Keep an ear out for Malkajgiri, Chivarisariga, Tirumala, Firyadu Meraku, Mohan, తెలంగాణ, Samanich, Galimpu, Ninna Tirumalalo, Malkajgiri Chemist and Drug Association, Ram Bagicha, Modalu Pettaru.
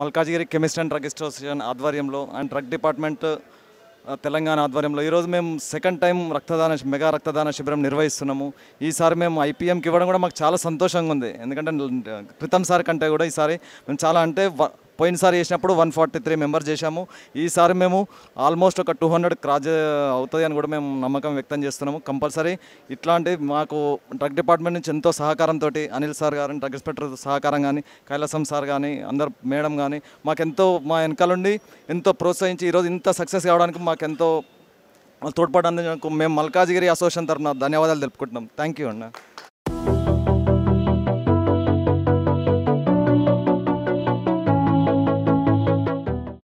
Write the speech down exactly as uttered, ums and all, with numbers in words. Malkajgiri Chemist and Drug Association ఆధ్వర్యంలో and drug department తెలంగాణ ఆధ్వర్యంలో ఈ రోజు మేము సెకండ్ టైం రక్తదాన మెగా రక్తదాన శిబిరం నిర్వహిస్తున్నాము. ఈసారి మేము ఐపీఎంకి ఇవ్వడం కూడా మాకు చాలా సంతోషంగా ఉంది. ఎందుకంటే క్రితంసారి కంటే కూడా ఈసారి మేము చాలా అంటే పోయినసారి చేసినప్పుడు వన్ ఫార్టీ త్రీ మెంబర్స్ చేశాము. ఈసారి మేము ఆల్మోస్ట్ ఒక టూ హండ్రెడ్ క్రాస్ అవుతుంది అని కూడా మేము నమ్మకం వ్యక్తం చేస్తున్నాము. కంపల్సరీ ఇట్లాంటి మాకు డ్రగ్ డిపార్ట్మెంట్ నుంచి ఎంతో సహకారంతో అనిల్ సార్ గారు డ్రగ్ ఇన్స్పెక్టర్ సహకారం కానీ కైలాసం సార్ కానీ అందరు మేడం కానీ మాకెంతో మా వెనకాలండి ఎంతో ప్రోత్సహించి ఈరోజు ఇంత సక్సెస్ కావడానికి మాకెంతో తోడ్పాటు అందించడానికి మేము మల్కాజ్గిరి అసోసియేషన్ తరఫున ధన్యవాదాలు తెలుపుకుంటున్నాం. థ్యాంక్ యూ అన్న.